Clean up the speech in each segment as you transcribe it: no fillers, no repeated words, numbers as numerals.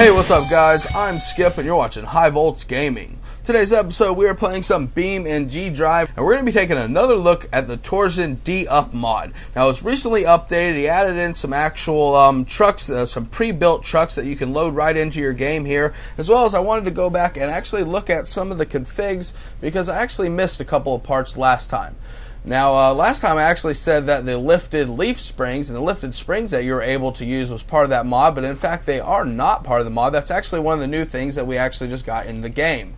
Hey, what's up guys? I'm Skip and you're watching High Volts Gaming. Today's episode we are playing some BeamNG Drive and we're going to be taking another look at the Torsion D-up mod. Now it was recently updated. He added in some actual trucks, some pre-built trucks that you can load right into your game here, as well as I wanted to go back and actually look at some of the configs because I actually missed a couple of parts last time. Now, last time I actually said that the lifted leaf springs and the lifted springs that you were able to use was part of that mod, but in fact they are not part of the mod. That's actually one of the new things that we actually just got in the game.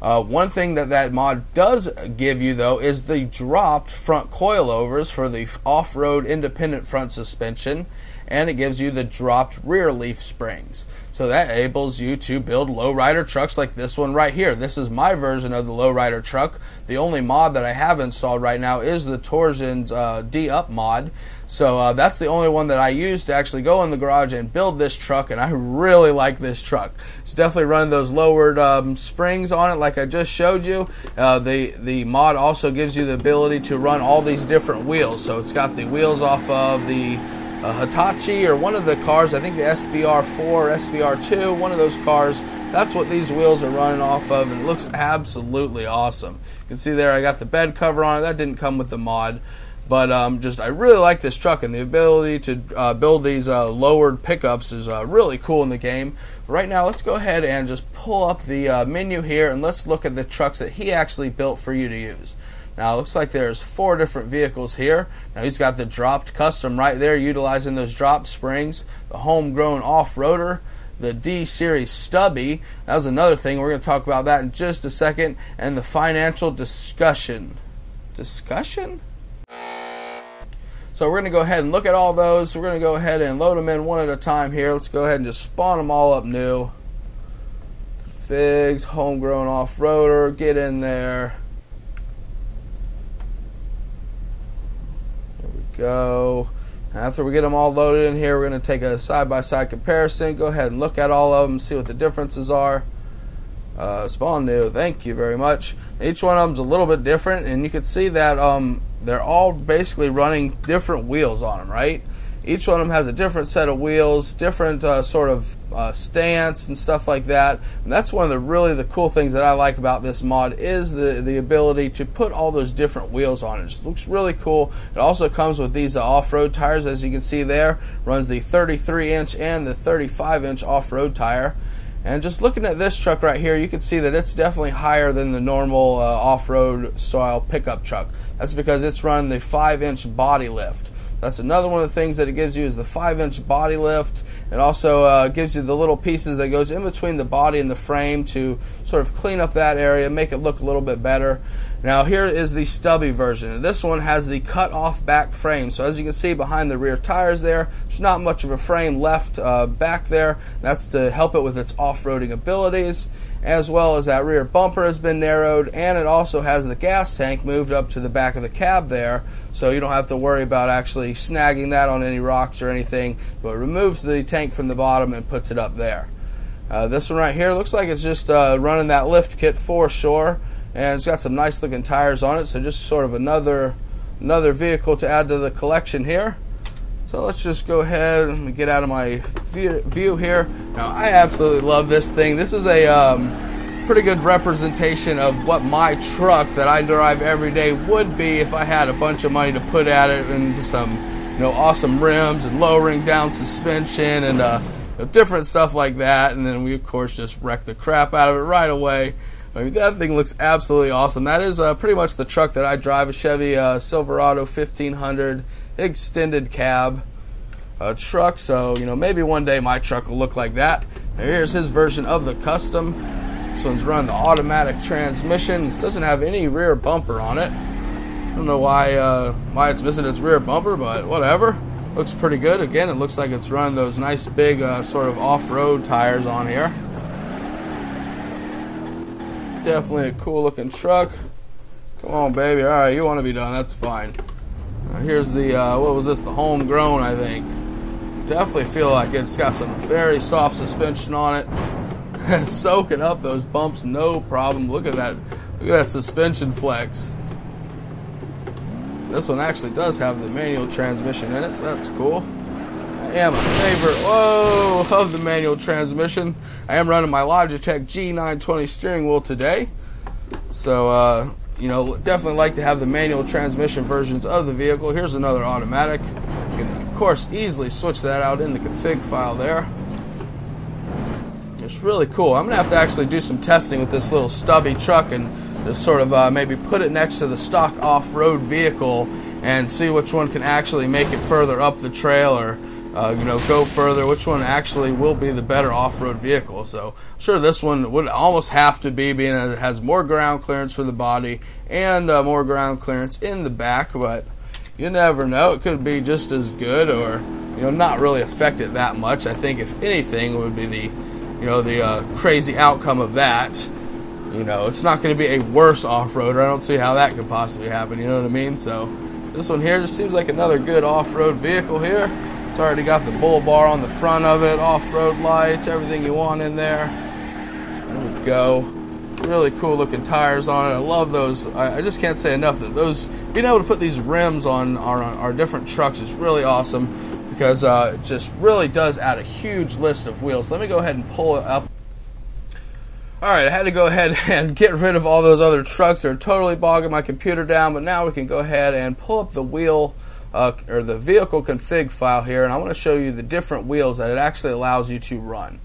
One thing that mod does give you, though, is the dropped front coilovers for the off-road independent front suspension, and it gives you the dropped rear leaf springs. So that enables you to build lowrider trucks like this one right here. This is my version of the lowrider truck. The only mod that I have installed right now is the Torsion's D-up mod. So that's the only one that I use to actually go in the garage and build this truck, and I really like this truck. It's definitely running those lowered springs on it like I just showed you. The mod also gives you the ability to run all these different wheels. So it's got the wheels off of the Hitachi or one of the cars, I think the SBR4 or SBR2, one of those cars. That's what these wheels are running off of, and it looks absolutely awesome. You can see there I got the bed cover on it. That didn't come with the mod, but I really like this truck, and the ability to build these lowered pickups is really cool in the game. Right now let's go ahead and just pull up the menu here and let's look at the trucks that he actually built for you to use. Now, it looks like there's 4 different vehicles here. Now, he's got the dropped custom right there, utilizing those drop springs, the homegrown off-roader, the D-Series stubby. That was another thing. We're going to talk about that in just a second. And the financial discussion. Discussion? So we're going to go ahead and look at all those. We're going to go ahead and load them in one at a time here. Let's go ahead and just spawn them all up new. Configs, homegrown off-roader, get in there. Go. After we get them all loaded in here, we're going to take a side-by-side comparison. Go ahead and look at all of them, see what the differences are. Spawn new, thank you very much. Each one of them's a little bit different, and you can see that they're all basically running different wheels on them, right? Each one of them has a different set of wheels, different sort of stance and stuff like that. And that's one of the really cool things that I like about this mod is the ability to put all those different wheels on it. It just looks really cool. It also comes with these off-road tires, as you can see there. Runs the 33-inch and the 35-inch off-road tire. And just looking at this truck right here, you can see that it's definitely higher than the normal off-road style pickup truck. That's because it's running the 5-inch body lift. That's another one of the things that it gives you is the 5-inch body lift. It also gives you the little pieces that goes in between the body and the frame to sort of clean up that area, make it look a little bit better. Now here is the stubby version, and this one has the cut off back frame. So as you can see behind the rear tires there, there's not much of a frame left back there. That's to help it with its off-roading abilities, as well as that rear bumper has been narrowed, and it also has the gas tank moved up to the back of the cab there, so you don't have to worry about actually snagging that on any rocks or anything, but it removes the tank from the bottom and puts it up there. This one right here looks like it's just running that lift kit for sure, and it's got some nice looking tires on it, so just sort of another vehicle to add to the collection here. So let's just go ahead and get out of my view here. Now, I absolutely love this thing. This is a pretty good representation of what my truck that I drive every day would be if I had a bunch of money to put at it, and some, you know, awesome rims and lowering down suspension and different stuff like that. And then we, of course, just wrecked the crap out of it right away. I mean, that thing looks absolutely awesome. That is pretty much the truck that I drive, a Chevy Silverado 1500 extended cab truck. So, you know, maybe one day my truck will look like that. Now, here's his version of the custom. This one's running the automatic transmission. It doesn't have any rear bumper on it. I don't know why it's missing its rear bumper, but whatever. Looks pretty good. Again, it looks like it's running those nice big sort of off-road tires on here. Definitely a cool looking truck. Come on, baby. All right, you want to be done, that's fine. Now, here's the what was this, the homegrown, I think. Definitely feel like it's got some very soft suspension on it. Soaking up those bumps, no problem. Look at that, look at that suspension flex. This one actually does have the manual transmission in it, so that's cool. am a favor of the manual transmission. I am running my Logitech G920 steering wheel today, so you know, definitely like to have the manual transmission versions of the vehicle. Here's another automatic. You can of course easily switch that out in the config file there. It's really cool. I'm gonna have to actually do some testing with this little stubby truck and just sort of maybe put it next to the stock off-road vehicle and see which one can actually make it further up the trail, or you know, go further, which one actually will be the better off-road vehicle. So I'm sure this one would almost have to be, being that it has more ground clearance for the body and more ground clearance in the back, but you never know, it could be just as good, or you know, not really affect it that much. I think if anything, it would be the, you know, the crazy outcome of that. You know, it's not going to be a worse off-roader. I don't see how that could possibly happen, you know what I mean? So this one here just seems like another good off-road vehicle here. It's already got the bull bar on the front of it, off-road lights, everything you want in there. There we go. Really cool looking tires on it. I love those. I just can't say enough that those, being able to put these rims on our different trucks is really awesome, because it just really does add a huge list of wheels. Let me go ahead and pull it up. Alright, I had to go ahead and get rid of all those other trucks that are totally bogging my computer down, but now we can go ahead and pull up the wheel, or the vehicle config file here, and I want to show you the different wheels that it actually allows you to run.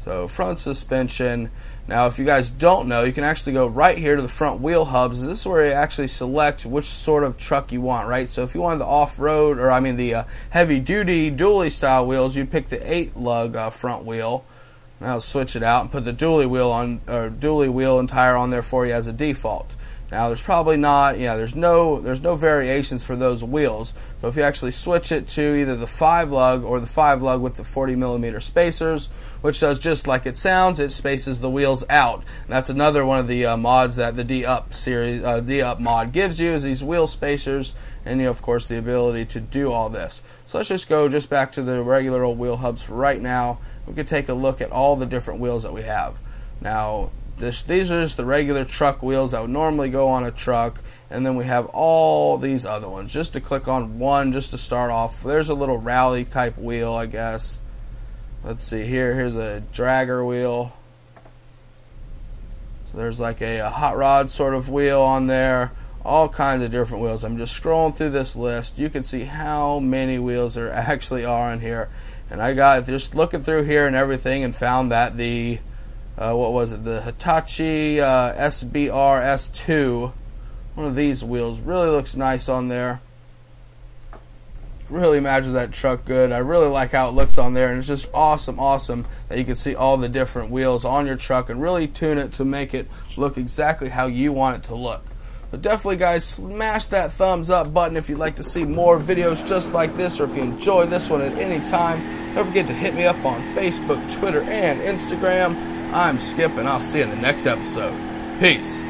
So, front suspension. Now, if you guys don't know, you can actually go right here to the front wheel hubs, and this is where you actually select which sort of truck you want, right? So, if you wanted the off-road, or I mean the heavy-duty dually style wheels, you'd pick the 8-lug front wheel. Now switch it out and put the dually wheel on, or dually wheel and tire on there for you as a default. Now there's probably not, yeah, there's no variations for those wheels. So if you actually switch it to either the 5-lug or the 5-lug with the 40mm spacers, which does just like it sounds, it spaces the wheels out. And that's another one of the mods that the D-up series, D-up mod gives you, is these wheel spacers, and you know, of course, the ability to do all this. So let's just go just back to the regular old wheel hubs for right now. We could take a look at all the different wheels that we have. Now, these are just the regular truck wheels that would normally go on a truck, and then we have all these other ones. Just to click on one, just to start off, there's a little rally type wheel, I guess. Let's see here, here's a dragger wheel. So there's like a hot rod sort of wheel on there. All kinds of different wheels. I'm just scrolling through this list. You can see how many wheels there actually are in here. And I got just looking through here and everything, and found that the what was it, the Hitachi SBR2, one of these wheels, really looks nice on there. Really matches that truck good. I really like how it looks on there, and it's just awesome that you can see all the different wheels on your truck and really tune it to make it look exactly how you want it to look. But definitely, guys, smash that thumbs up button if you'd like to see more videos just like this, or if you enjoy this one at any time. Don't forget to hit me up on Facebook, Twitter, and Instagram. I'm Skip, and I'll see you in the next episode. Peace.